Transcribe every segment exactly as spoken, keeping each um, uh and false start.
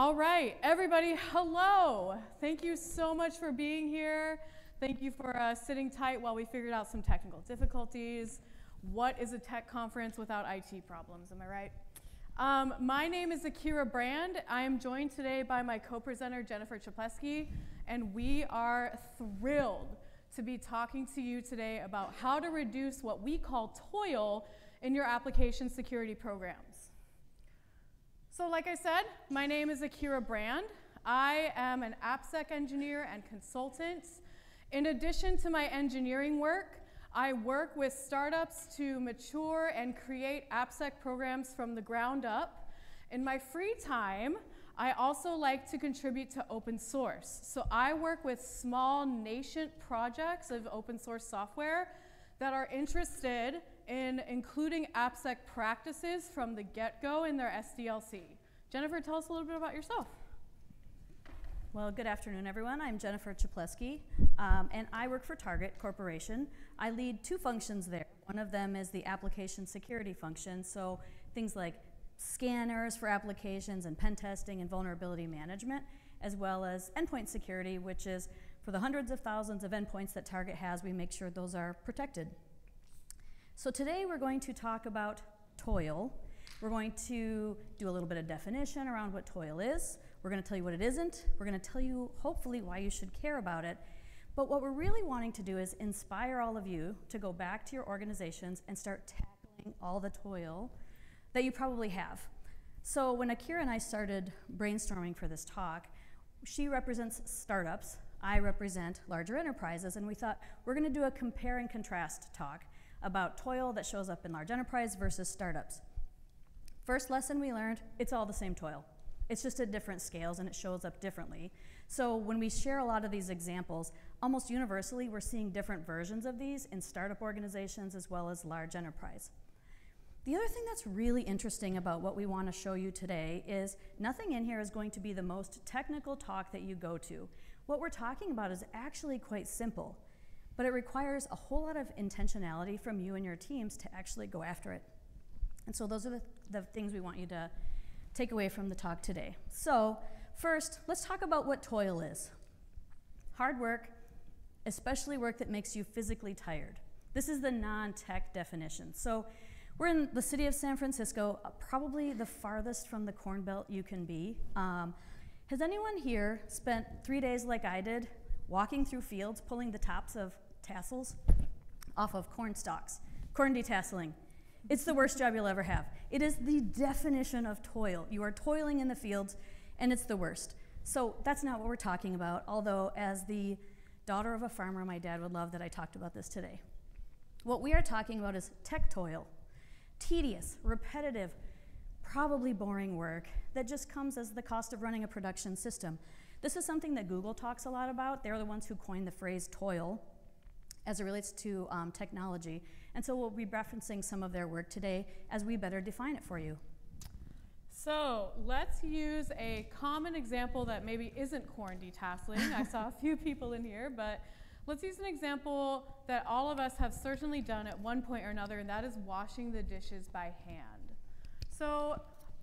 All right, everybody, hello. Thank you so much for being here. Thank you for uh, sitting tight while we figured out some technical difficulties. What is a tech conference without I T problems, am I right? Um, my name is Akira Brand. I am joined today by my co-presenter, Jennifer Czaplewski, and we are thrilled to be talking to you today about how to reduce what we call toil in your application security programs. So like I said, my name is Akira Brand. I am an AppSec engineer and consultant. In addition to my engineering work, I work with startups to mature and create AppSec programs from the ground up. In my free time, I also like to contribute to open source. So I work with small nascent projects of open source software that are interested in including AppSec practices from the get-go in their S D L C. Jennifer, tell us a little bit about yourself. Well, good afternoon, everyone. I'm Jennifer Czaplewski, um, and I work for Target Corporation. I lead two functions there. One of them is the application security function, so things like scanners for applications and pen testing and vulnerability management, as well as endpoint security, which is for the hundreds of thousands of endpoints that Target has, we make sure those are protected. So today we're going to talk about toil. We're going to do a little bit of definition around what toil is. We're going to tell you what it isn't. We're going to tell you, hopefully, why you should care about it. But what we're really wanting to do is inspire all of you to go back to your organizations and start tackling all the toil that you probably have. So when Akira and I started brainstorming for this talk, she represents startups, I represent larger enterprises, and we thought we're going to do a compare and contrast talk about toil that shows up in large enterprise versus startups. First lesson we learned, it's all the same toil. It's just at different scales and it shows up differently. So when we share a lot of these examples, almost universally we're seeing different versions of these in startup organizations as well as large enterprise. The other thing that's really interesting about what we want to show you today is nothing in here is going to be the most technical talk that you go to. What we're talking about is actually quite simple, but it requires a whole lot of intentionality from you and your teams to actually go after it. And so those are the, the things we want you to take away from the talk today. So first, let's talk about what toil is. Hard work, especially work that makes you physically tired. This is the non-tech definition. So we're in the city of San Francisco, probably the farthest from the Corn Belt you can be. Um, has anyone here spent three days like I did walking through fields, pulling the tops of tassels off of corn stalks, corn detasseling? It's the worst job you'll ever have. It is the definition of toil. You are toiling in the fields, and it's the worst. So that's not what we're talking about, although as the daughter of a farmer, my dad would love that I talked about this today. What we are talking about is tech toil, tedious, repetitive, probably boring work that just comes as the cost of running a production system. This is something that Google talks a lot about. They're the ones who coined the phrase toil as it relates to um, technology. And so we'll be referencing some of their work today as we better define it for you. So let's use a common example that maybe isn't corn detasseling. I saw a few people in here, but let's use an example that all of us have certainly done at one point or another, and that is washing the dishes by hand. So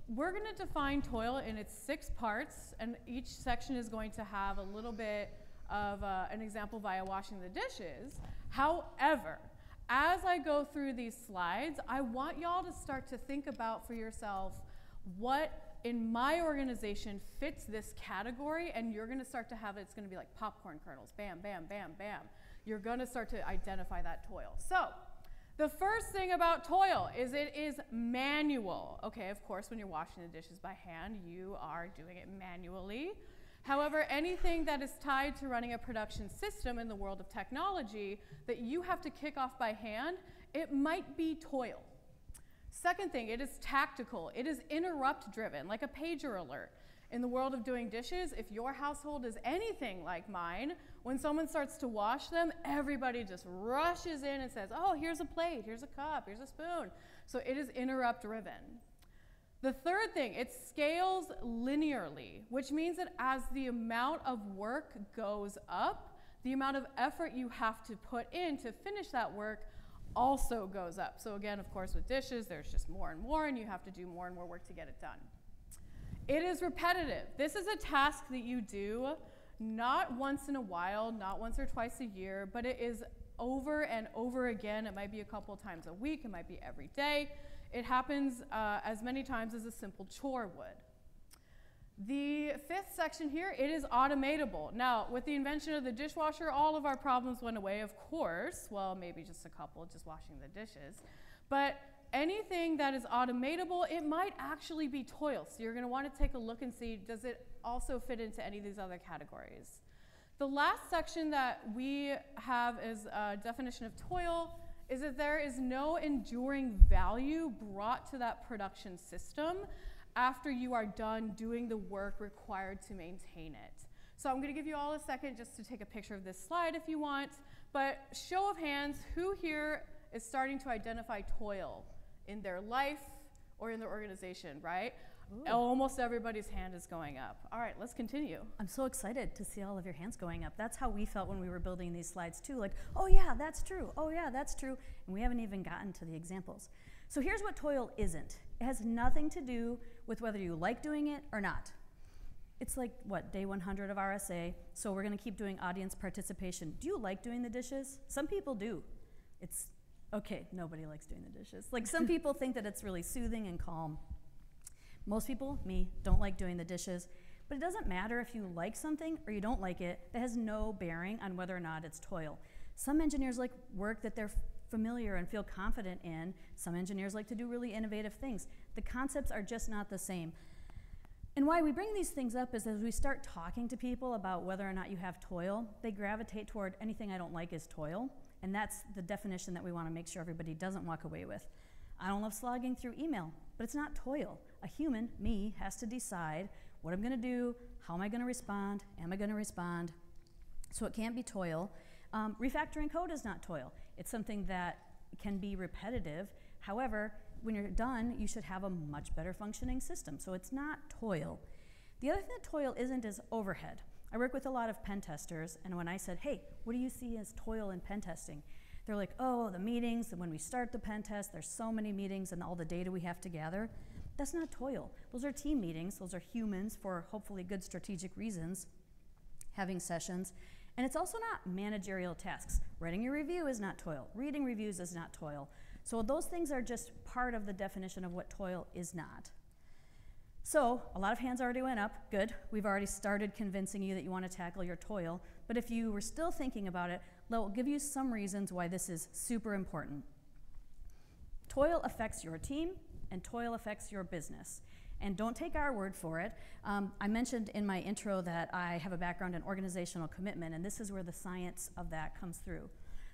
we're going to define toil in its six parts, and each section is going to have a little bit of uh, an example via washing the dishes. However, as I go through these slides, I want y'all to start to think about for yourself what in my organization fits this category, and you're going to start to have it. It's going to be like popcorn kernels, bam, bam, bam, bam. You're going to start to identify that toil. So the first thing about toil is it is manual. Okay, of course, when you're washing the dishes by hand, you are doing it manually. However, anything that is tied to running a production system in the world of technology that you have to kick off by hand, it might be toil. Second thing, it is tactical. It is interrupt-driven, like a pager alert. In the world of doing dishes, if your household is anything like mine, when someone starts to wash them, everybody just rushes in and says, oh, here's a plate, here's a cup, here's a spoon. So it is interrupt-driven. The third thing, it scales linearly, which means that as the amount of work goes up, the amount of effort you have to put in to finish that work also goes up. So again, of course, with dishes, there's just more and more, and you have to do more and more work to get it done. It is repetitive. This is a task that you do not once in a while, not once or twice a year, but it is over and over again. It might be a couple times a week. It might be every day. It happens uh, as many times as a simple chore would. The fifth section here, it is automatable. Now, with the invention of the dishwasher, all of our problems went away, of course. Well, maybe just a couple, just washing the dishes. But anything that is automatable, it might actually be toil. So you're going to want to take a look and see, does it also fit into any of these other categories? The last section that we have is a definition of toil, is that there is no enduring value brought to that production system after you are done doing the work required to maintain it. So I'm going to give you all a second just to take a picture of this slide if you want, but show of hands, who here is starting to identify toil in their life or in their organization, right? Ooh. Almost everybody's hand is going up. All right, let's continue. I'm so excited to see all of your hands going up. That's how we felt when we were building these slides too, like, oh yeah, that's true, oh yeah, that's true, and we haven't even gotten to the examples. So here's what toil isn't. It has nothing to do with whether you like doing it or not. It's like, what, day one hundred of R S A, so we're gonna keep doing audience participation. Do you like doing the dishes? Some people do. It's, okay, nobody likes doing the dishes. Like, some people think that it's really soothing and calm. Most people, me, don't like doing the dishes, but it doesn't matter if you like something or you don't like it. That has no bearing on whether or not it's toil. Some engineers like work that they're familiar and feel confident in. Some engineers like to do really innovative things. The concepts are just not the same. And why we bring these things up is as we start talking to people about whether or not you have toil, they gravitate toward anything I don't like is toil, and that's the definition that we want to make sure everybody doesn't walk away with. I don't love slogging through email, but it's not toil. A human, me, has to decide what I'm going to do, how am I going to respond, am I going to respond, so it can't be toil. Um, refactoring code is not toil. It's something that can be repetitive. However, when you're done, you should have a much better functioning system. So it's not toil. The other thing that toil isn't is overhead. I work with a lot of pen testers, and when I said, hey, what do you see as toil in pen testing? They're like, oh, the meetings, and when we start the pen test, there's so many meetings and all the data we have to gather. That's not toil. Those are team meetings. Those are humans for hopefully good strategic reasons, having sessions. And it's also not managerial tasks. Writing your review is not toil. Reading reviews is not toil. So those things are just part of the definition of what toil is not. So a lot of hands already went up. Good. We've already started convincing you that you want to tackle your toil. But if you were still thinking about it, we'll give you some reasons why this is super important. Toil affects your team, and toil affects your business. And don't take our word for it. Um, I mentioned in my intro that I have a background in organizational commitment, and this is where the science of that comes through.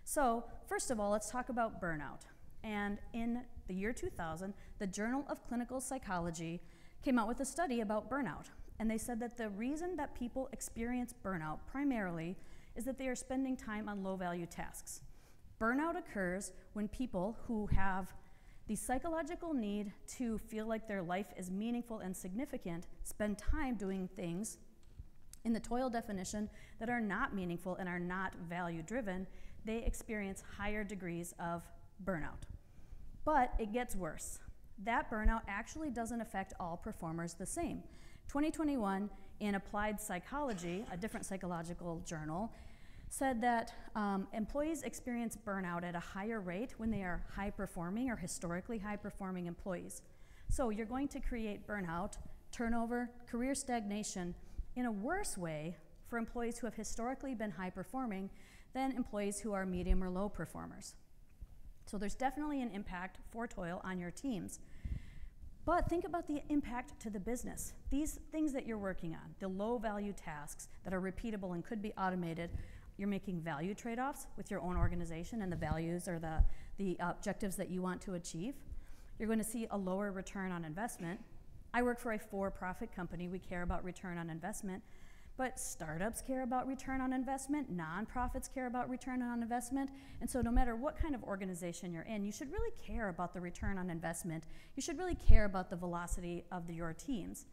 So first of all, let's talk about burnout. And in the year two thousand, the Journal of Clinical Psychology came out with a study about burnout. And they said that the reason that people experience burnout primarily is that they are spending time on low-value tasks. Burnout occurs when people who have the psychological need to feel like their life is meaningful and significant spend time doing things in the toil definition that are not meaningful and are not value-driven. They experience higher degrees of burnout. But it gets worse. That burnout actually doesn't affect all performers the same. twenty twenty-one, in Applied Psychology, a different psychological journal, said that um, employees experience burnout at a higher rate when they are high-performing or historically high-performing employees. So you're going to create burnout, turnover, career stagnation in a worse way for employees who have historically been high-performing than employees who are medium or low performers. So there's definitely an impact for toil on your teams. But think about the impact to the business. These things that you're working on, the low-value tasks that are repeatable and could be automated, you're making value trade-offs with your own organization and the values or the, the objectives that you want to achieve. You're going to see a lower return on investment. I work for a for-profit company. We care about return on investment, but startups care about return on investment. Nonprofits care about return on investment. And so no matter what kind of organization you're in, you should really care about the return on investment. You should really care about the velocity of the, your teams.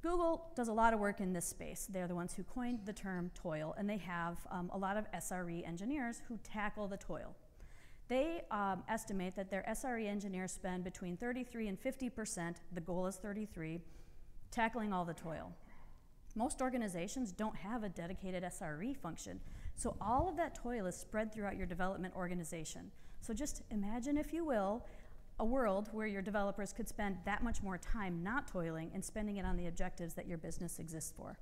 Google does a lot of work in this space. They're the ones who coined the term toil, and they have um, a lot of S R E engineers who tackle the toil. They um, estimate that their S R E engineers spend between thirty-three and fifty percent, the goal is thirty-three, Tackling all the toil. Most organizations don't have a dedicated S R E function, so all of that toil is spread throughout your development organization. So just imagine, if you will, a world where your developers could spend that much more time not toiling and spending it on the objectives that your business exists for.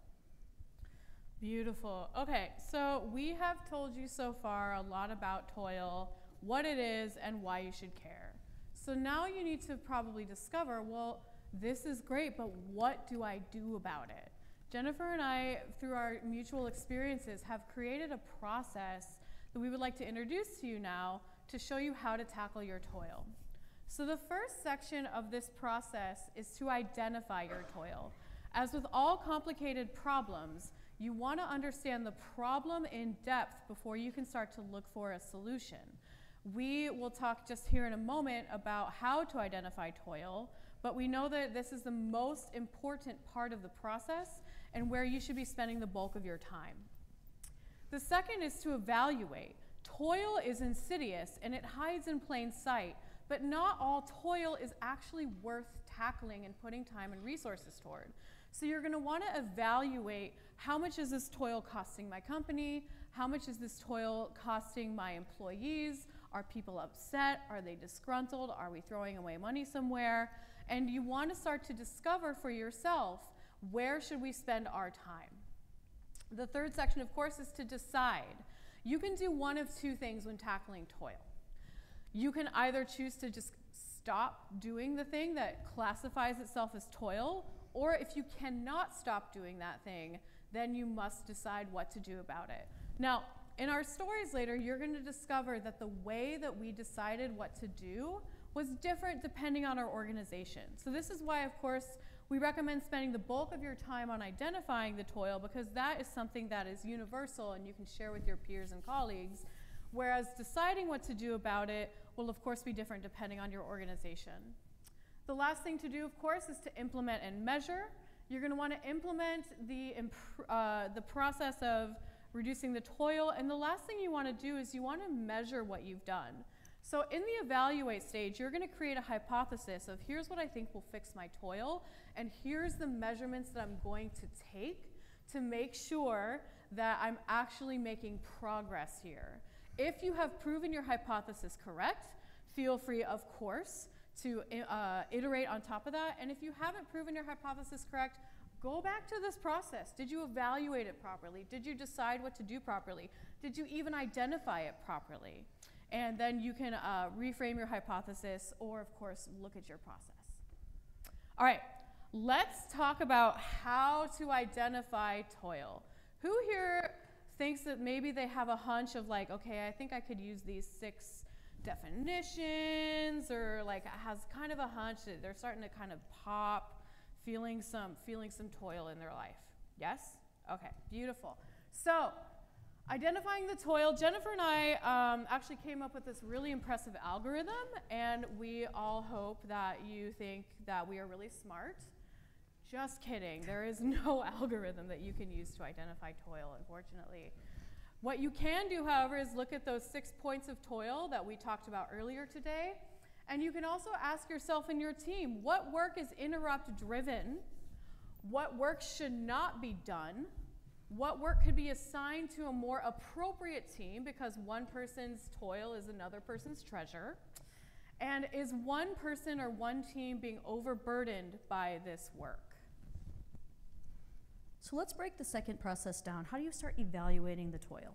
Beautiful. Okay, so we have told you so far a lot about toil, what it is, and why you should care. So now you need to probably discover, well, this is great, but what do I do about it? Jennifer and I, through our mutual experiences, have created a process that we would like to introduce to you now to show you how to tackle your toil. So the first section of this process is to identify your toil. As with all complicated problems, you want to understand the problem in depth before you can start to look for a solution. We will talk just here in a moment about how to identify toil, but we know that this is the most important part of the process and where you should be spending the bulk of your time. The second is to evaluate. Toil is insidious and it hides in plain sight, but not all toil is actually worth tackling and putting time and resources toward. So you're going to want to evaluate, how much is this toil costing my company? How much is this toil costing my employees? Are people upset? Are they disgruntled? Are we throwing away money somewhere? And you want to start to discover for yourself, where should we spend our time? The third section, of course, is to decide. You can do one of two things when tackling toil. You can either choose to just stop doing the thing that classifies itself as toil, or if you cannot stop doing that thing, then you must decide what to do about it. Now, in our stories later, you're going to discover that the way that we decided what to do was different depending on our organization. So this is why, of course, we recommend spending the bulk of your time on identifying the toil, because that is something that is universal and you can share with your peers and colleagues. Whereas deciding what to do about it will, of course, be different depending on your organization. The last thing to do, of course, is to implement and measure. You're going to want to implement the, uh, the process of reducing the toil. And the last thing you want to do is you want to measure what you've done. So in the evaluate stage, you're going to create a hypothesis of, here's what I think will fix my toil, and here's the measurements that I'm going to take to make sure that I'm actually making progress here. If you have proven your hypothesis correct, feel free, of course, to uh, iterate on top of that. And if you haven't proven your hypothesis correct, go back to this process. Did you evaluate it properly? Did you decide what to do properly? Did you even identify it properly? And then you can uh, reframe your hypothesis or, of course, look at your process. All right, let's talk about how to identify toil. Who here thinks that maybe they have a hunch of like, okay, I think I could use these six definitions, or like has kind of a hunch that they're starting to kind of pop, feeling some, feeling some toil in their life? Yes? Okay, beautiful. So identifying the toil, Jennifer and I um, actually came up with this really impressive algorithm, and we all hope that you think that we are really smart. Just kidding. There is no algorithm that you can use to identify toil, unfortunately. What you can do, however, is look at those six points of toil that we talked about earlier today. And you can also ask yourself and your team, what work is interrupt-driven? What work should not be done? What work could be assigned to a more appropriate team because one person's toil is another person's treasure? And is one person or one team being overburdened by this work? So let's break the second process down. How do you start evaluating the toil?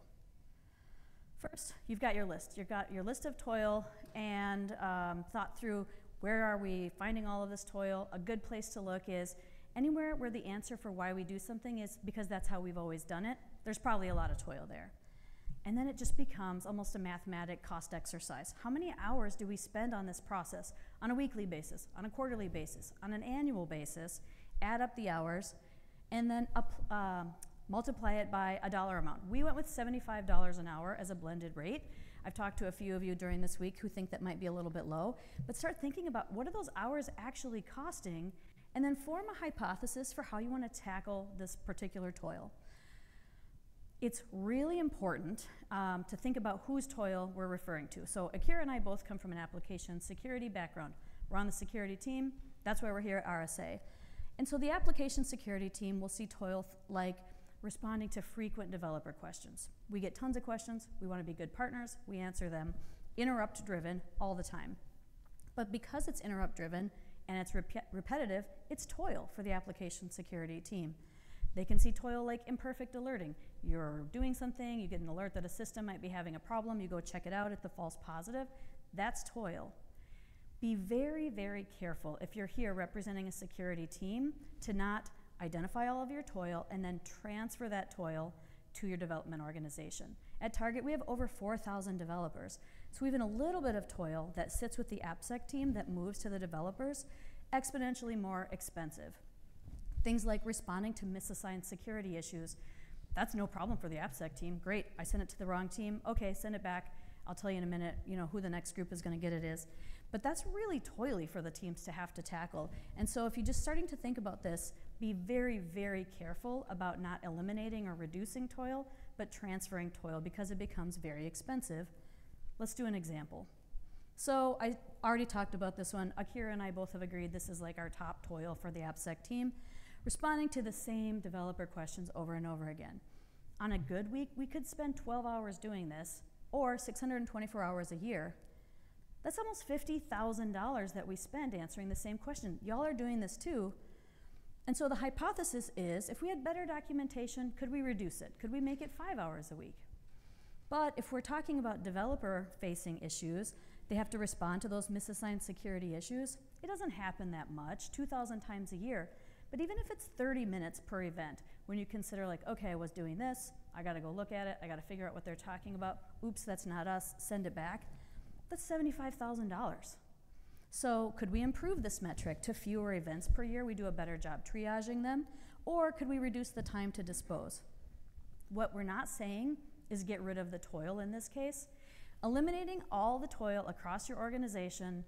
First, you've got your list. You've got your list of toil and um, thought through, where are we finding all of this toil? A good place to look is anywhere where the answer for why we do something is because that's how we've always done it. There's probably a lot of toil there. And then it just becomes almost a mathematic cost exercise. How many hours do we spend on this process on a weekly basis, on a quarterly basis, on an annual basis? Add up the hours, and then up, uh, multiply it by a dollar amount. We went with seventy-five dollars an hour as a blended rate. I've talked to a few of you during this week who think that might be a little bit low, but start thinking about, what are those hours actually costing, and then form a hypothesis for how you want to tackle this particular toil. It's really important um, to think about whose toil we're referring to. So Akira and I both come from an application security background. We're on the security team. That's why we're here at R S A. And so the application security team will see toil like responding to frequent developer questions. We get tons of questions. We want to be good partners. We answer them. Interrupt driven all the time. But because it's interrupt driven and it's rep- repetitive, it's toil for the application security team. They can see toil like imperfect alerting. You're doing something, you get an alert that a system might be having a problem, you go check it out at the false positive. That's toil. Be very, very careful if you're here representing a security team to not identify all of your toil and then transfer that toil to your development organization. At Target, we have over four thousand developers. So even a little bit of toil that sits with the AppSec team that moves to the developers, exponentially more expensive. Things like responding to misassigned security issues. That's no problem for the AppSec team. Great, I sent it to the wrong team. Okay, send it back. I'll tell you in a minute, you know, who the next group is gonna get it is. But that's really toily for the teams to have to tackle. And so if you're just starting to think about this, be very, very careful about not eliminating or reducing toil, but transferring toil because it becomes very expensive. Let's do an example. So I already talked about this one. Akira and I both have agreed this is like our top toil for the AppSec team. Responding to the same developer questions over and over again. On a good week, we could spend twelve hours doing this, or six hundred twenty-four hours a year. That's almost fifty thousand dollars that we spend answering the same question. Y'all are doing this too. And so the hypothesis is, if we had better documentation, could we reduce it? Could we make it five hours a week? But if we're talking about developer-facing issues, they have to respond to those misassigned security issues. It doesn't happen that much, two thousand times a year. But even if it's thirty minutes per event, when you consider like, okay, I was doing this, I gotta go look at it, I gotta figure out what they're talking about, oops, that's not us, send it back, that's seventy-five thousand dollars. So could we improve this metric to fewer events per year? We do a better job triaging them, or could we reduce the time to dispose? What we're not saying is get rid of the toil in this case. Eliminating all the toil across your organization,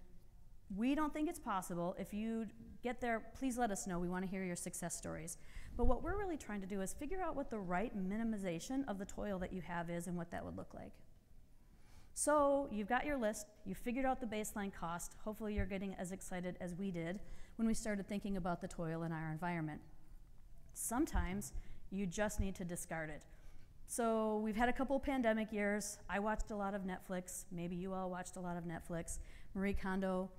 we don't think it's possible. If you get there, please let us know. We want to hear your success stories. But what we're really trying to do is figure out what the right minimization of the toil that you have is and what that would look like. So you've got your list. You've figured out the baseline cost. Hopefully you're getting as excited as we did when we started thinking about the toil in our environment. Sometimes you just need to discard it. So we've had a couple pandemic years. I watched a lot of Netflix. Maybe you all watched a lot of Netflix. Marie Kondo.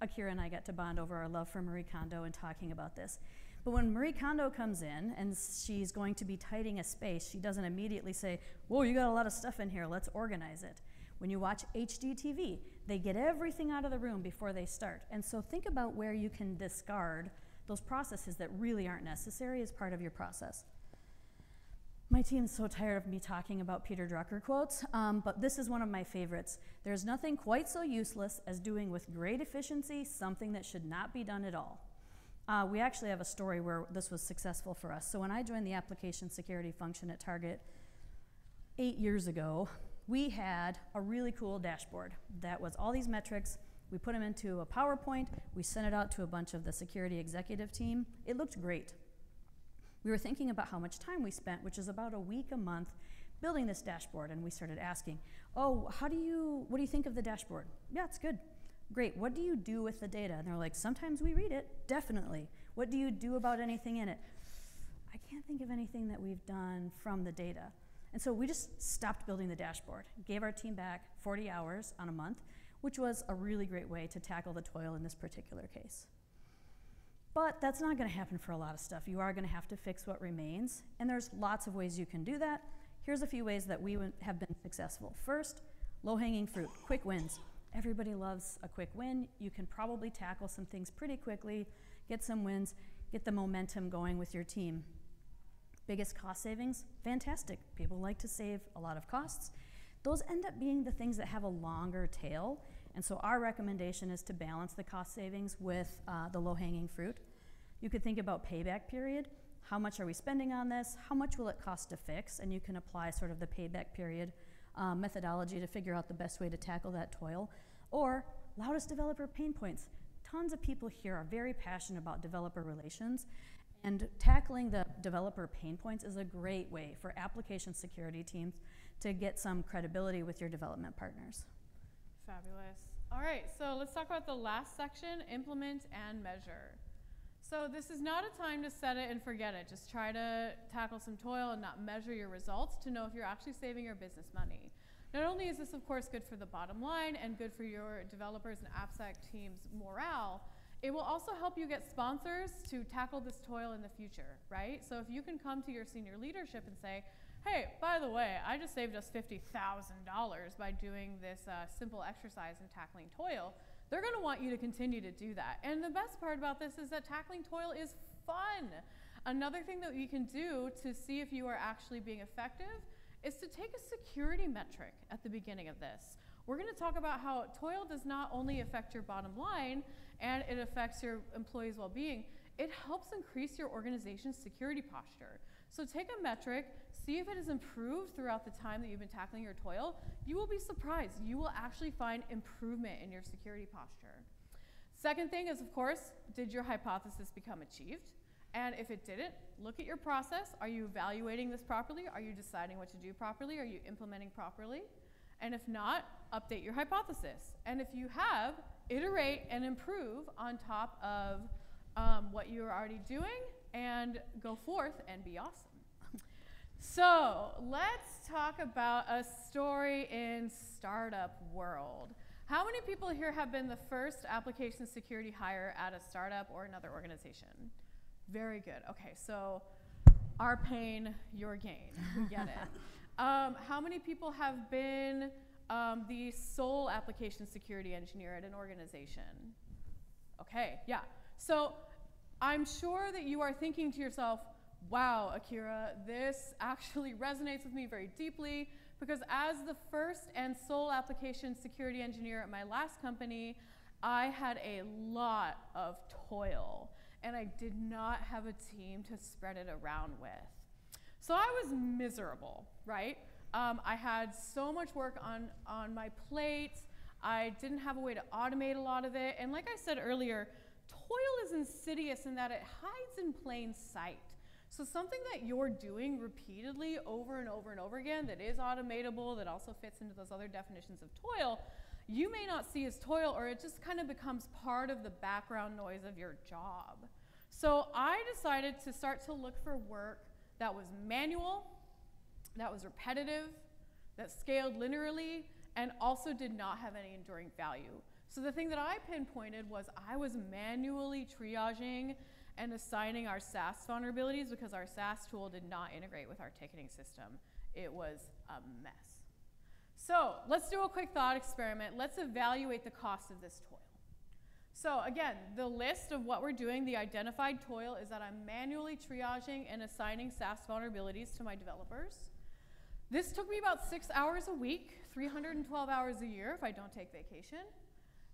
Akira and I got to bond over our love for Marie Kondo and talking about this. But when Marie Kondo comes in and she's going to be tidying a space, she doesn't immediately say, whoa, you got a lot of stuff in here, let's organize it. When you watch H G T V, they get everything out of the room before they start. And so think about where you can discard those processes that really aren't necessary as part of your process. My team's so tired of me talking about Peter Drucker quotes, um, but this is one of my favorites. There's nothing quite so useless as doing with great efficiency something that should not be done at all. Uh, we actually have a story where this was successful for us. So when I joined the application security function at Target eight years ago, we had a really cool dashboard that was all these metrics. We put them into a PowerPoint. We sent it out to a bunch of the security executive team. It looked great. We were thinking about how much time we spent, which is about a week a month, building this dashboard, and we started asking, oh, how do you, what do you think of the dashboard? Yeah, it's good. Great, what do you do with the data? And they're like, sometimes we read it, definitely. What do you do about anything in it? I can't think of anything that we've done from the data. And so we just stopped building the dashboard, gave our team back forty hours on a month, which was a really great way to tackle the toil in this particular case. But that's not going to happen for a lot of stuff. You are going to have to fix what remains, and there's lots of ways you can do that. Here's a few ways that we have been successful. First, low-hanging fruit, quick wins. Everybody loves a quick win. You can probably tackle some things pretty quickly, get some wins, get the momentum going with your team. Biggest cost savings, fantastic. People like to save a lot of costs. Those end up being the things that have a longer tail, and so our recommendation is to balance the cost savings with uh, the low-hanging fruit. You could think about payback period. How much are we spending on this? How much will it cost to fix? And you can apply sort of the payback period uh, methodology to figure out the best way to tackle that toil. Or loudest developer pain points. Tons of people here are very passionate about developer relations, and tackling the developer pain points is a great way for application security teams to get some credibility with your development partners. Fabulous. All right, so let's talk about the last section, implement and measure. So this is not a time to set it and forget it. Just try to tackle some toil and not measure your results to know if you're actually saving your business money. Not only is this, of course, good for the bottom line and good for your developers and AppSec team's morale, it will also help you get sponsors to tackle this toil in the future, right? So if you can come to your senior leadership and say, hey, by the way, I just saved us fifty thousand dollars by doing this uh, simple exercise in tackling toil, they're going to want you to continue to do that. And the best part about this is that tackling toil is fun. Another thing that you can do to see if you are actually being effective is to take a security metric at the beginning of this. We're going to talk about how toil does not only affect your bottom line and it affects your employees' well-being, it helps increase your organization's security posture. So take a metric, see if it has improved throughout the time that you've been tackling your toil. You will be surprised. You will actually find improvement in your security posture. Second thing is, of course, did your hypothesis become achieved? And if it didn't, look at your process. Are you evaluating this properly? Are you deciding what to do properly? Are you implementing properly? And if not, update your hypothesis. And if you have, iterate and improve on top of um, what you're already doing, and go forth and be awesome. So let's talk about a story in startup world. How many people here have been the first application security hire at a startup or another organization? Very good. Okay, so our pain, your gain. We get it. Um, how many people have been um, the sole application security engineer at an organization? Okay, yeah. So I'm sure that you are thinking to yourself, wow, Akira, this actually resonates with me very deeply, because as the first and sole application security engineer at my last company, I had a lot of toil, and I did not have a team to spread it around with. So I was miserable, right? Um, I had so much work on, on my plate. I didn't have a way to automate a lot of it, and like I said earlier, toil is insidious in that it hides in plain sight. So something that you're doing repeatedly over and over and over again that is automatable, that also fits into those other definitions of toil, you may not see as toil, or it just kind of becomes part of the background noise of your job. So I decided to start to look for work that was manual, that was repetitive, that scaled linearly, and also did not have any enduring value. So the thing that I pinpointed was I was manually triaging and assigning our SAST vulnerabilities because our SAST tool did not integrate with our ticketing system. It was a mess. So let's do a quick thought experiment. Let's evaluate the cost of this toil. So again, the list of what we're doing, the identified toil, is that I'm manually triaging and assigning SAST vulnerabilities to my developers. This took me about six hours a week, three hundred twelve hours a year if I don't take vacation.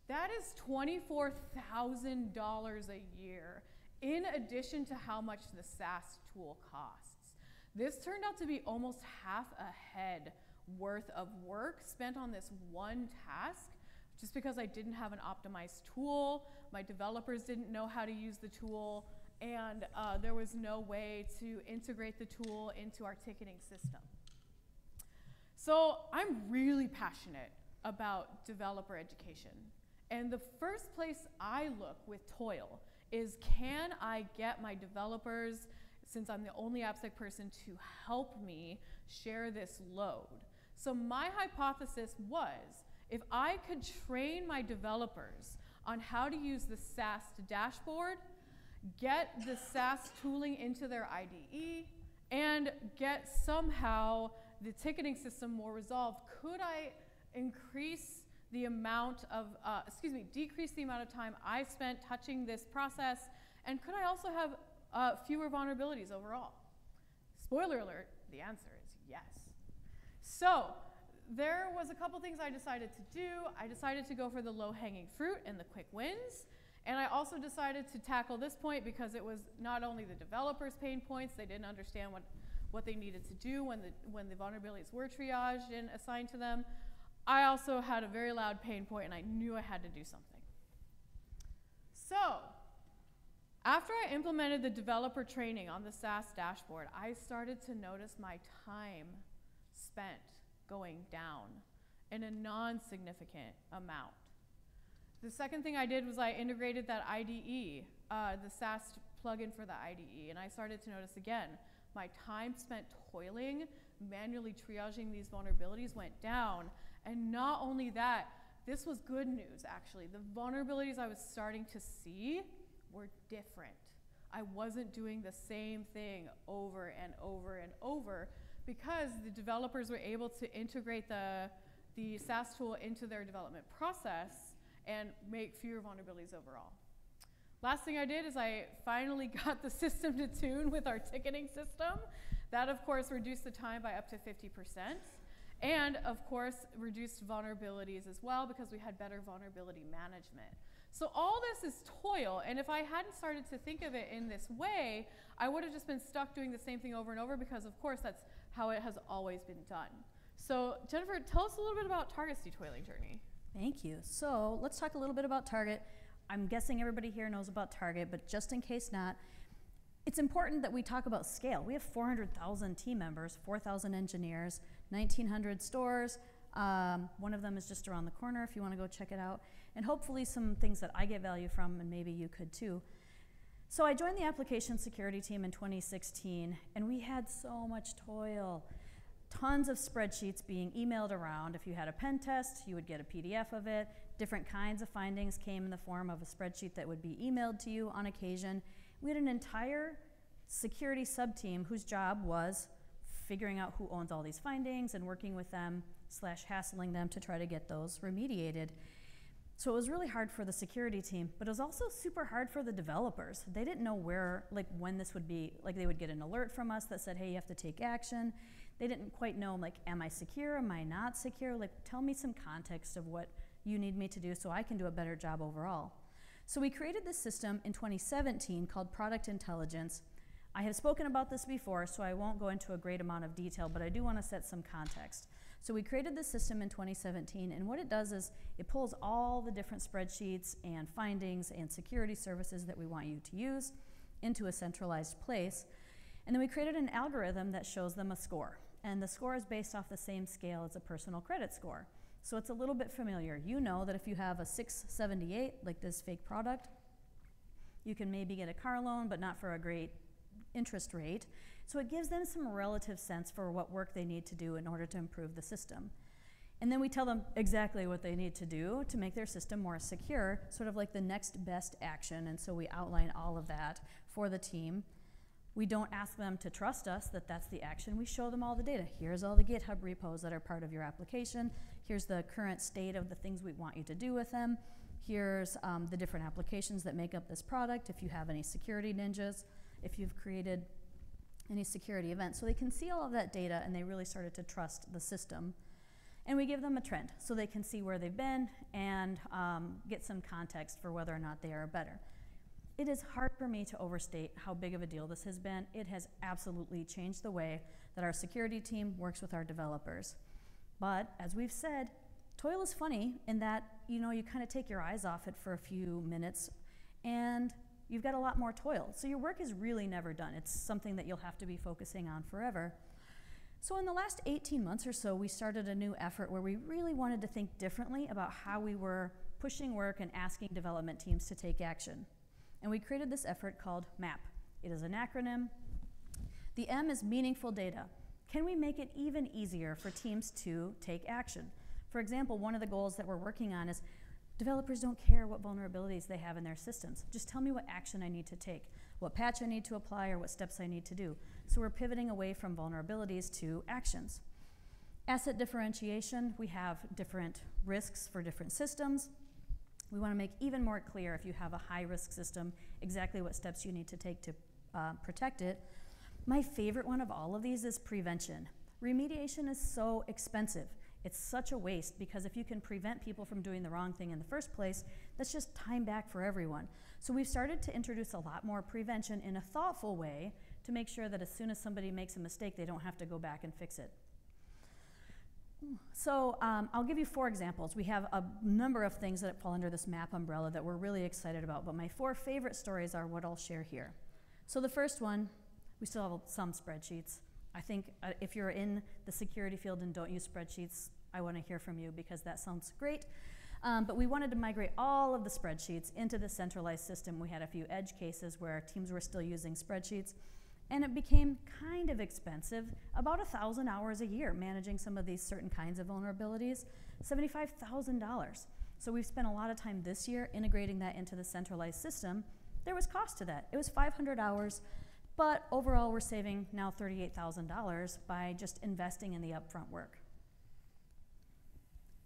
That is twenty-four thousand dollars a year, in addition to how much the SAST tool costs. This turned out to be almost half a head worth of work spent on this one task, just because I didn't have an optimized tool, my developers didn't know how to use the tool, and uh, there was no way to integrate the tool into our ticketing system. So I'm really passionate about developer education. And the first place I look with toil is, can I get my developers, since I'm the only AppSec person, to help me share this load? So my hypothesis was, if I could train my developers on how to use the SAST dashboard, get the SAST tooling into their I D E, and get somehow the ticketing system more resolved, could I increase the amount of, uh, excuse me, decrease the amount of time I spent touching this process, and could I also have uh, fewer vulnerabilities overall? Spoiler alert, the answer is yes. So there was a couple things I decided to do. I decided to go for the low-hanging fruit and the quick wins, and I also decided to tackle this point because it was not only the developers' pain points, they didn't understand what, what they needed to do when the, when the vulnerabilities were triaged and assigned to them, I also had a very loud pain point, and I knew I had to do something. So after I implemented the developer training on the SAST dashboard, I started to notice my time spent going down in a non-significant amount. The second thing I did was I integrated that I D E uh, the SAST plugin for the I D E, and I started to notice again, my time spent toiling, manually triaging these vulnerabilities went down. And not only that, this was good news, actually. The vulnerabilities I was starting to see were different. I wasn't doing the same thing over and over and over because the developers were able to integrate the, the SAST tool into their development process and make fewer vulnerabilities overall. Last thing I did is I finally got the system to tune with our ticketing system. That, of course, reduced the time by up to fifty percent. And, of course, reduced vulnerabilities as well because we had better vulnerability management. So all this is toil, and if I hadn't started to think of it in this way, I would have just been stuck doing the same thing over and over because, of course, that's how it has always been done. So, Jennifer, tell us a little bit about Target's de-toiling journey. Thank you. So let's talk a little bit about Target. I'm guessing everybody here knows about Target, but just in case not, it's important that we talk about scale. We have four hundred thousand team members, four thousand engineers, nineteen hundred stores. Um, one of them is just around the corner if you want to go check it out. And hopefully some things that I get value from, and maybe you could too. So I joined the application security team in twenty sixteen, and we had so much toil. Tons of spreadsheets being emailed around. If you had a pen test, you would get a P D F of it. Different kinds of findings came in the form of a spreadsheet that would be emailed to you on occasion. We had an entire security sub-team whose job was figuring out who owns all these findings and working with them slash hassling them to try to get those remediated. So it was really hard for the security team, but it was also super hard for the developers. They didn't know where, like when this would be, like they would get an alert from us that said, hey, you have to take action. They didn't quite know, like, am I secure? Am I not secure? Like, tell me some context of what you need me to do so I can do a better job overall. So we created this system in twenty seventeen called Product Intelligence. I have spoken about this before, so I won't go into a great amount of detail, but I do want to set some context. So we created this system in twenty seventeen, and what it does is it pulls all the different spreadsheets and findings and security services that we want you to use into a centralized place. And then we created an algorithm that shows them a score. And the score is based off the same scale as a personal credit score. So it's a little bit familiar. You know that if you have a six seventy-eight, like this fake product, you can maybe get a car loan, but not for a great interest rate. So it gives them some relative sense for what work they need to do in order to improve the system. And then we tell them exactly what they need to do to make their system more secure, sort of like the next best action. And so we outline all of that for the team. We don't ask them to trust us that that's the action. We show them all the data. Here's all the GitHub repos that are part of your application. Here's the current state of the things we want you to do with them. Here's um, the different applications that make up this product, if you have any security ninjas, if you've created any security events. So they can see all of that data, and they really started to trust the system. And we give them a trend so they can see where they've been and um, get some context for whether or not they are better. It is hard for me to overstate how big of a deal this has been. It has absolutely changed the way that our security team works with our developers. But as we've said, toil is funny in that, you know, you kind of take your eyes off it for a few minutes and you've got a lot more toil. So your work is really never done. It's something that you'll have to be focusing on forever. So in the last eighteen months or so, we started a new effort where we really wanted to think differently about how we were pushing work and asking development teams to take action. And we created this effort called MAP. It is an acronym. The M is meaningful data. Can we make it even easier for teams to take action? For example, one of the goals that we're working on is developers don't care what vulnerabilities they have in their systems. Just tell me what action I need to take, what patch I need to apply, or what steps I need to do. So we're pivoting away from vulnerabilities to actions. Asset differentiation, we have different risks for different systems. We want to make even more clear if you have a high-risk system exactly what steps you need to take to uh, protect it. My favorite one of all of these is prevention. Remediation is so expensive. It's such a waste because if you can prevent people from doing the wrong thing in the first place, that's just time back for everyone. So we've started to introduce a lot more prevention in a thoughtful way to make sure that as soon as somebody makes a mistake, they don't have to go back and fix it. So um, I'll give you four examples. We have a number of things that fall under this MAP umbrella that we're really excited about, but my four favorite stories are what I'll share here. So the first one, we still have some spreadsheets. I think uh, if you're in the security field and don't use spreadsheets, I want to hear from you because that sounds great. Um, but we wanted to migrate all of the spreadsheets into the centralized system. We had a few edge cases where teams were still using spreadsheets. And it became kind of expensive, about one thousand hours a year managing some of these certain kinds of vulnerabilities, seventy-five thousand dollars. So we've spent a lot of time this year integrating that into the centralized system. There was cost to that. It was five hundred hours, but overall we're saving now thirty-eight thousand dollars by just investing in the upfront work.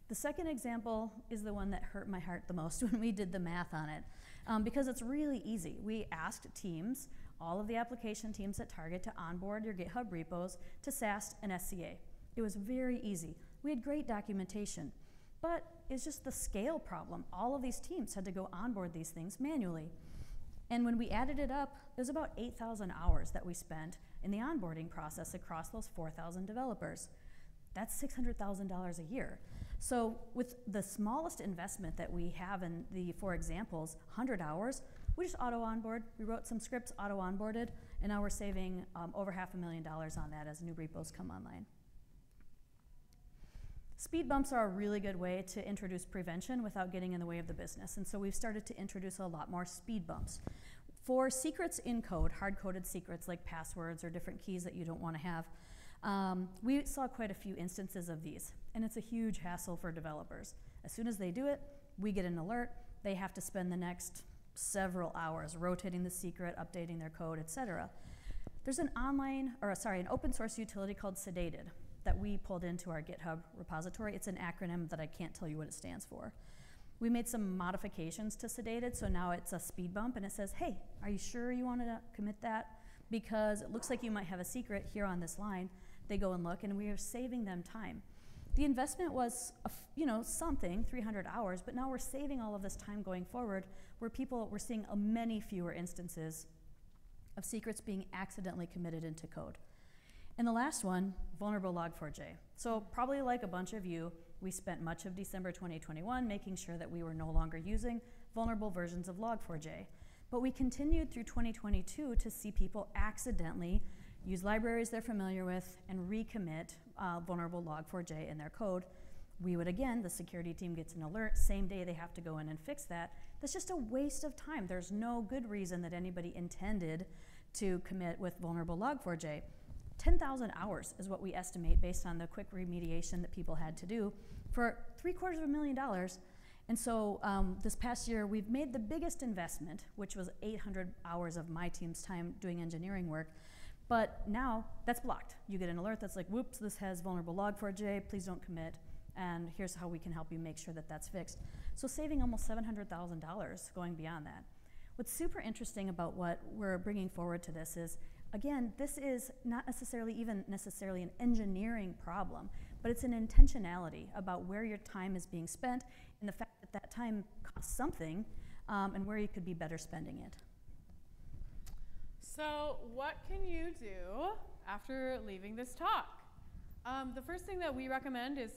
The second example is the one that hurt my heart the most when we did the math on it, um, because it's really easy. We asked teams, all of the application teams at Target, to onboard your GitHub repos to SAST and S C A. It was very easy. We had great documentation, but it's just the scale problem. All of these teams had to go onboard these things manually. And when we added it up, there's about eight thousand hours that we spent in the onboarding process across those four thousand developers. That's six hundred thousand dollars a year. So with the smallest investment that we have in the four examples, one hundred hours, we just auto-onboard. We wrote some scripts, auto-onboarded, and now we're saving um, over half a million dollars on that as new repos come online. Speed bumps are a really good way to introduce prevention without getting in the way of the business, and so we've started to introduce a lot more speed bumps. For secrets in code, hard-coded secrets like passwords or different keys that you don't want to have, um, we saw quite a few instances of these, and it's a huge hassle for developers. As soon as they do it, we get an alert. They have to spend the next several hours rotating the secret, updating their code, et cetera. There's an online, or sorry, an open source utility called Sedated that we pulled into our GitHub repository. It's an acronym that I can't tell you what it stands for. We made some modifications to Sedated, so now it's a speed bump, and it says, hey, are you sure you want to commit that? Because it looks like you might have a secret here on this line. They go and look, and we are saving them time. The investment was, a f you know, something, three hundred hours, but now we're saving all of this time going forward where people, we're seeing a many fewer instances of secrets being accidentally committed into code. And the last one, vulnerable log four j. So probably like a bunch of you, we spent much of December twenty twenty-one making sure that we were no longer using vulnerable versions of log four j. But we continued through twenty twenty-two to see people accidentally use libraries they're familiar with and recommit uh, vulnerable log four j in their code. We would, again, the security team gets an alert, same day they have to go in and fix that. That's just a waste of time. There's no good reason that anybody intended to commit with vulnerable log four j. ten thousand hours is what we estimate based on the quick remediation that people had to do for three quarters of a million dollars. And so um, this past year, we've made the biggest investment, which was eight hundred hours of my team's time doing engineering work. But now that's blocked. You get an alert that's like, whoops, this has vulnerable log four j, please don't commit. And here's how we can help you make sure that that's fixed. So saving almost seven hundred thousand dollars going beyond that. What's super interesting about what we're bringing forward to this is, again, this is not necessarily even necessarily an engineering problem, but it's an intentionality about where your time is being spent and the fact that that time costs something um, and where you could be better spending it. So what can you do after leaving this talk? Um, the first thing that we recommend is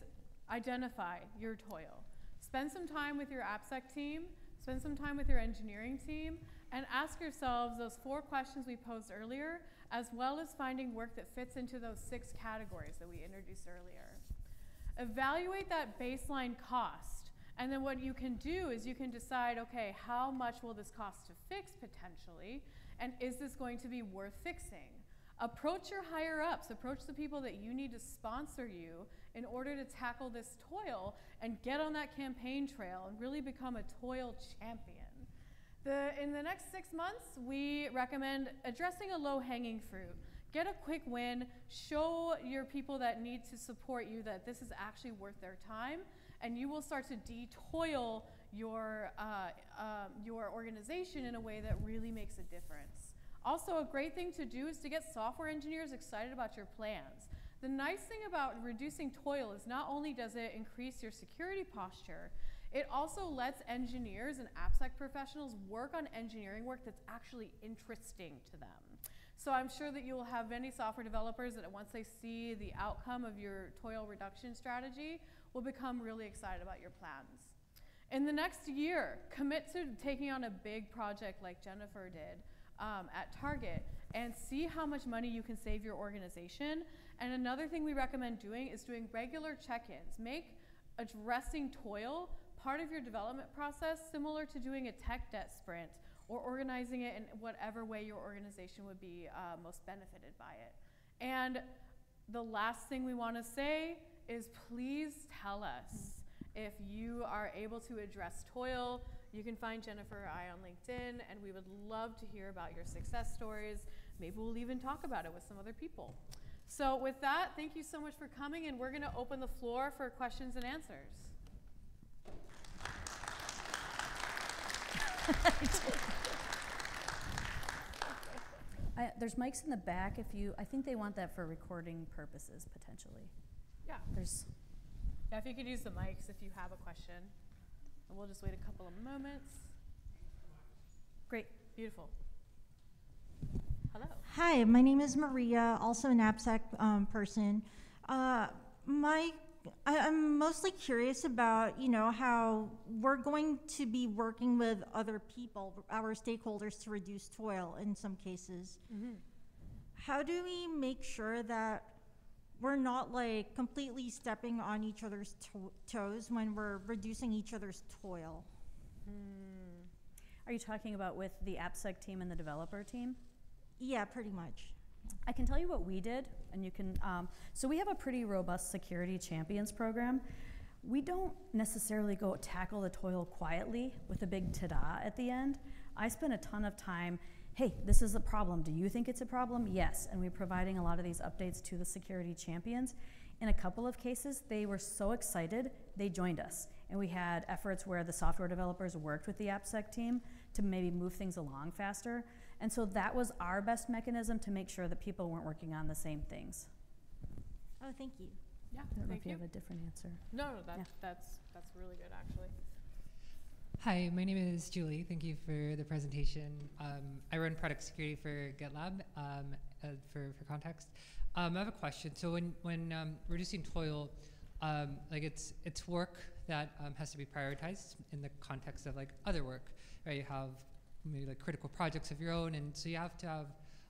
identify your toil. Spend some time with your AppSec team, spend some time with your engineering team, and ask yourselves those four questions we posed earlier, as well as finding work that fits into those six categories that we introduced earlier. Evaluate that baseline cost, and then what you can do is you can decide, okay, how much will this cost to fix potentially, and is this going to be worth fixing? Approach your higher-ups, approach the people that you need to sponsor you in order to tackle this toil and get on that campaign trail and really become a toil champion. The, in the next six months, we recommend addressing a low-hanging fruit. Get a quick win, show your people that need to support you that this is actually worth their time, and you will start to de-toil your, uh, uh, your organization in a way that really makes a difference. Also, a great thing to do is to get software engineers excited about your plans. The nice thing about reducing toil is not only does it increase your security posture, it also lets engineers and AppSec professionals work on engineering work that's actually interesting to them. So I'm sure that you will have many software developers that once they see the outcome of your toil reduction strategy will become really excited about your plans. In the next year, commit to taking on a big project like Jennifer did um, at Target and see how much money you can save your organization. And another thing we recommend doing is doing regular check-ins. Make addressing toil part of your development process, similar to doing a tech debt sprint or organizing it in whatever way your organization would be uh, most benefited by it. And the last thing we want to say is please tell us if you are able to address toil. You can find Jennifer or I on LinkedIn, and we would love to hear about your success stories. Maybe we'll even talk about it with some other people. So with that, thank you so much for coming, and we're going to open the floor for questions and answers. I, there's mics in the back if you, I think they want that for recording purposes, potentially. Yeah. There's. Yeah, if you could use the mics if you have a question. And we'll just wait a couple of moments. Great, beautiful. Hello. Hi, my name is Maria, also an AppSec um, person. Uh, my, I, I'm mostly curious about, you know, how we're going to be working with other people, our stakeholders, to reduce toil in some cases. Mm-hmm. How do we make sure that we're not like completely stepping on each other's to toes when we're reducing each other's toil? Mm. Are you talking about with the AppSec team and the developer team? Yeah, pretty much. I can tell you what we did, and you can, um, so we have a pretty robust security champions program. We don't necessarily go tackle the toil quietly with a big ta-da at the end. I spend a ton of time, hey, this is a problem. Do you think it's a problem? Yes, and we're providing a lot of these updates to the security champions. In a couple of cases, they were so excited, they joined us. And we had efforts where the software developers worked with the AppSec team to maybe move things along faster. And so that was our best mechanism to make sure that people weren't working on the same things. Oh, thank you. Yeah, I don't know if you have a different answer. No, no, that, yeah. that's, that's really good, actually. Hi, my name is Julie. Thank you for the presentation. Um, I run product security for GitLab, um, uh, for, for context. Um, I have a question. So when, when um, reducing toil, um, like it's, it's work that um, has to be prioritized in the context of like other work, right? You have maybe like critical projects of your own, and so you have to have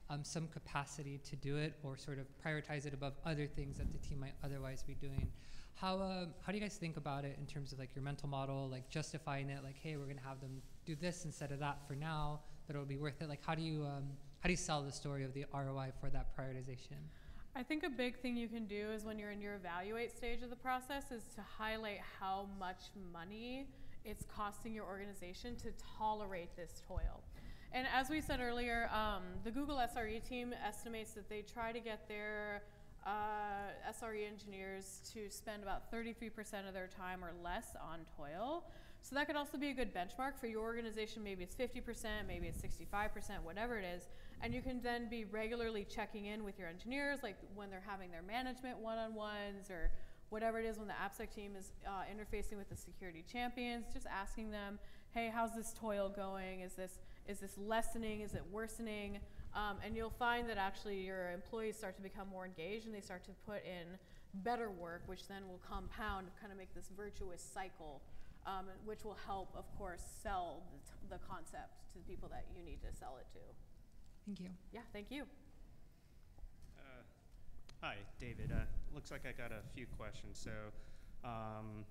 um, some capacity to do it or sort of prioritize it above other things that the team might otherwise be doing. How, um, how do you guys think about it in terms of like your mental model, like justifying it, like, hey, we're gonna have them do this instead of that for now, that it'll be worth it? Like, how do you, um, how do you sell the story of the R O I for that prioritization? I think a big thing you can do is when you're in your evaluate stage of the process is to highlight how much money it's costing your organization to tolerate this toil. And as we said earlier, um, the Google S R E team estimates that they try to get their uh, S R E engineers to spend about thirty-three percent of their time or less on toil. So that could also be a good benchmark for your organization. Maybe it's fifty percent, maybe it's sixty-five percent, whatever it is. And you can then be regularly checking in with your engineers, like when they're having their management one-on-ones or whatever it is, when the AppSec team is uh, interfacing with the security champions, just asking them, hey, how's this toil going? Is this, is this lessening? Is it worsening? Um, and you'll find that actually your employees start to become more engaged and they start to put in better work, which then will compound, kind of make this virtuous cycle, um, which will help, of course, sell the, t the concept to the people that you need to sell it to. Thank you. Yeah, thank you. Hi, David. Uh, looks like I got a few questions. So um,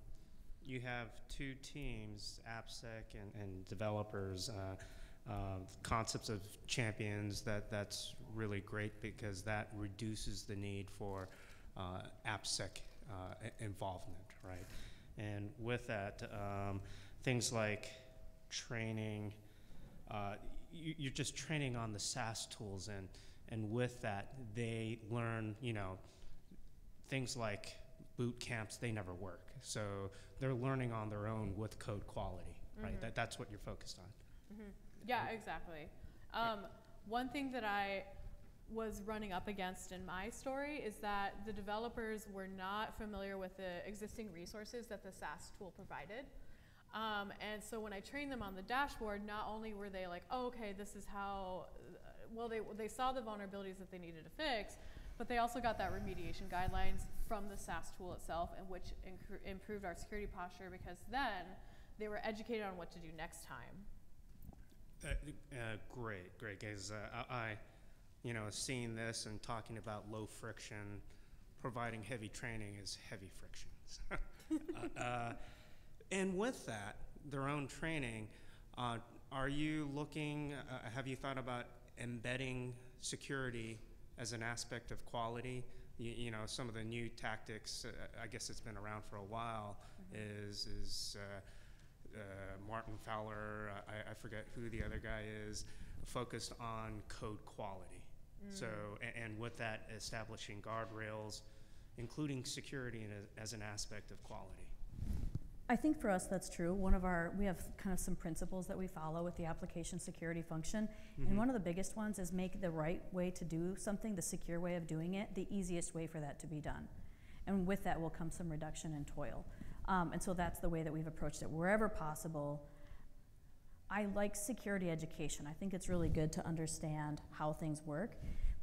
you have two teams, AppSec and, and developers, uh, uh, concepts of champions. That, that's really great because that reduces the need for uh, AppSec uh, involvement, right? And with that, um, things like training, uh, you, you're just training on the SaaS tools, and And with that, they learn, you know, things like boot camps, they never work. So they're learning on their own with code quality, right? Mm-hmm. That, that's what you're focused on. Mm-hmm. Yeah, exactly. Um, one thing that I was running up against in my story is that the developers were not familiar with the existing resources that the SaaS tool provided. Um, and so when I trained them on the dashboard, not only were they like, oh, okay, this is how, well, they, they saw the vulnerabilities that they needed to fix, but they also got that remediation guidelines from the SaaS tool itself, and which improved our security posture because then they were educated on what to do next time. Uh, uh, great, great, guys. Uh, I, you know, seeing this and talking about low friction, providing heavy training is heavy friction. uh, uh, And with that, their own training, uh, are you looking, uh, have you thought about embedding security as an aspect of quality? You, you know, some of the new tactics, uh, I guess it's been around for a while, mm-hmm. is, is uh, uh, Martin Fowler, I, I forget who the other guy is, focused on code quality. Mm. So, and, and with that, establishing guardrails, including security in a, as an aspect of quality. I think for us that's true. One of our, we have kind of some principles that we follow with the application security function. Mm-hmm. And one of the biggest ones is make the right way to do something, the secure way of doing it, the easiest way for that to be done. And with that will come some reduction in toil. Um, and so that's the way that we've approached it. Wherever possible, I like security education. I think it's really good to understand how things work.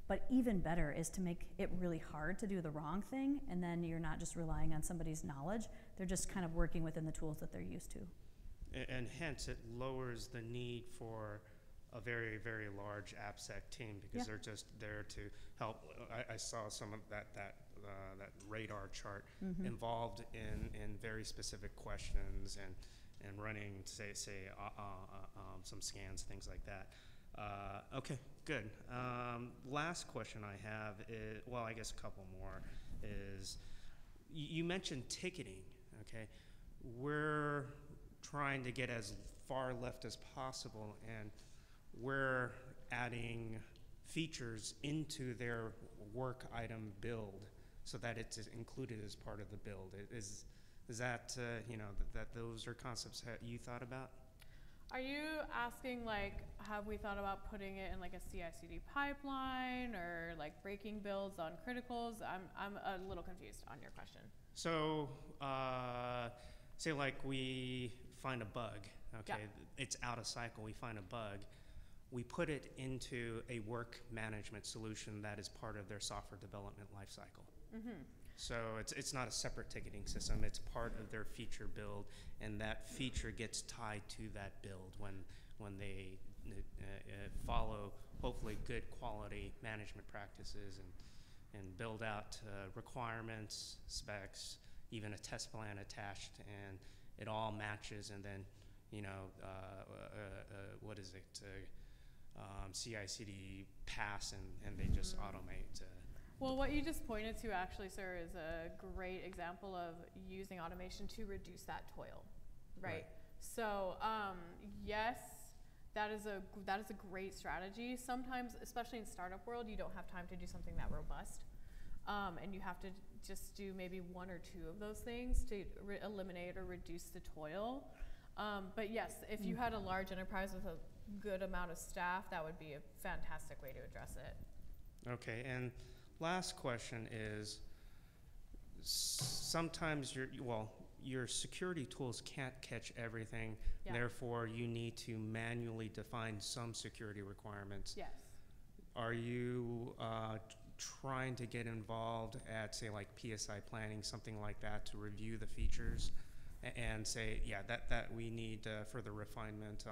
But even better is to make it really hard to do the wrong thing, and then you're not just relying on somebody's knowledge. They're just kind of working within the tools that they're used to. And, and hence, it lowers the need for a very, very large AppSec team because yeah. they're just there to help. I, I saw some of that that uh, that radar chart mm-hmm. involved in in very specific questions and and running say say uh, uh, uh, um, some scans, things like that. Uh, okay, good. Um, last question I have is, well, I guess a couple more, is you mentioned ticketing, okay? We're trying to get as far left as possible, and we're adding features into their work item build so that it's included as part of the build. Is, is that, uh, you know, th that those are concepts that you thought about? Are you asking, like, have we thought about putting it in like a C I C D pipeline or like breaking builds on criticals? I'm, I'm a little confused on your question. So uh, say like we find a bug, okay, yeah. it's out of cycle, we find a bug, we put it into a work management solution that is part of their software development lifecycle. Mm-hmm. So it's, it's not a separate ticketing system, it's part of their feature build, and that feature gets tied to that build when, when they uh, uh, follow, hopefully, good quality management practices and, and build out uh, requirements, specs, even a test plan attached, and it all matches, and then, you know, uh, uh, uh, what is it, uh, um, C I C D pass, and, and they just automate. Uh, Well, what you just pointed to actually, sir, is a great example of using automation to reduce that toil, right? Right. So, um, yes, that is a that is a great strategy. Sometimes, especially in startup world, you don't have time to do something that robust, um, and you have to just do maybe one or two of those things to re eliminate or reduce the toil. Um, but yes, if you had a large enterprise with a good amount of staff, that would be a fantastic way to address it. Okay, and. Last question is, sometimes your, well, your security tools can't catch everything, yeah. therefore you need to manually define some security requirements. Yes. Are you uh, trying to get involved at, say, like P S I planning, something like that, to review the features and, and say, yeah, that, that we need uh, further refinement, uh,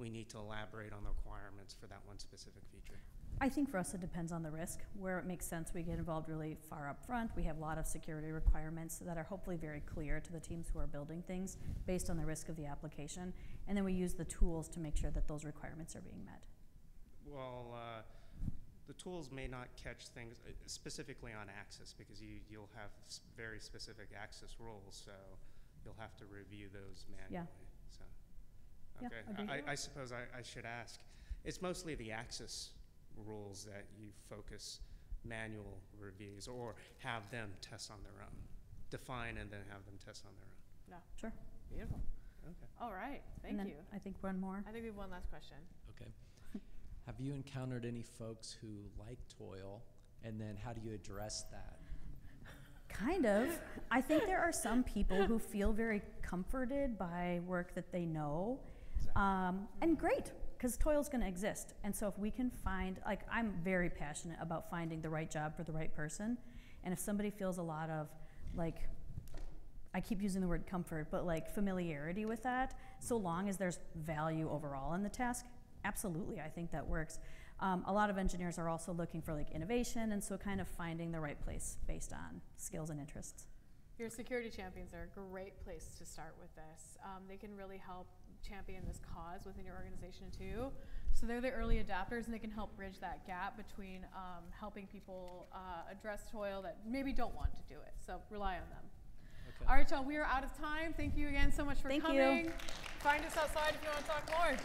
we need to elaborate on the requirements for that one specific feature? I think for us it depends on the risk. Where it makes sense, we get involved really far up front. We have a lot of security requirements that are hopefully very clear to the teams who are building things based on the risk of the application. And then we use the tools to make sure that those requirements are being met. Well, uh, the tools may not catch things specifically on access because you, you'll have very specific access rules, so you'll have to review those manually. Yeah. So, okay. Yeah, I, I suppose I, I should ask. It's mostly the access rules that you focus manual reviews or have them test on their own. Define and then have them test on their own. Yeah. Sure. Beautiful. Okay. All right. Thank you. I think one more. I think we have one last question. Okay. Have you encountered any folks who like toil, and then how do you address that? Kind of. I think there are some people who feel very comforted by work that they know. Exactly. Um, and great. Because toil's going to exist, and so if we can find, like, I'm very passionate about finding the right job for the right person, and if somebody feels a lot of, like, I keep using the word comfort, but like familiarity with that, so long as there's value overall in the task, absolutely, I think that works. Um, a lot of engineers are also looking for like innovation, and so kind of finding the right place based on skills and interests. Your security champions are a great place to start with this. Um, they can really help champion this cause within your organization too. So they're the early adopters, and they can help bridge that gap between um, helping people uh, address toil that maybe don't want to do it. So rely on them. Okay. All right, y'all, we are out of time. Thank you again so much for Thank coming. You. Find us outside if you want to talk more.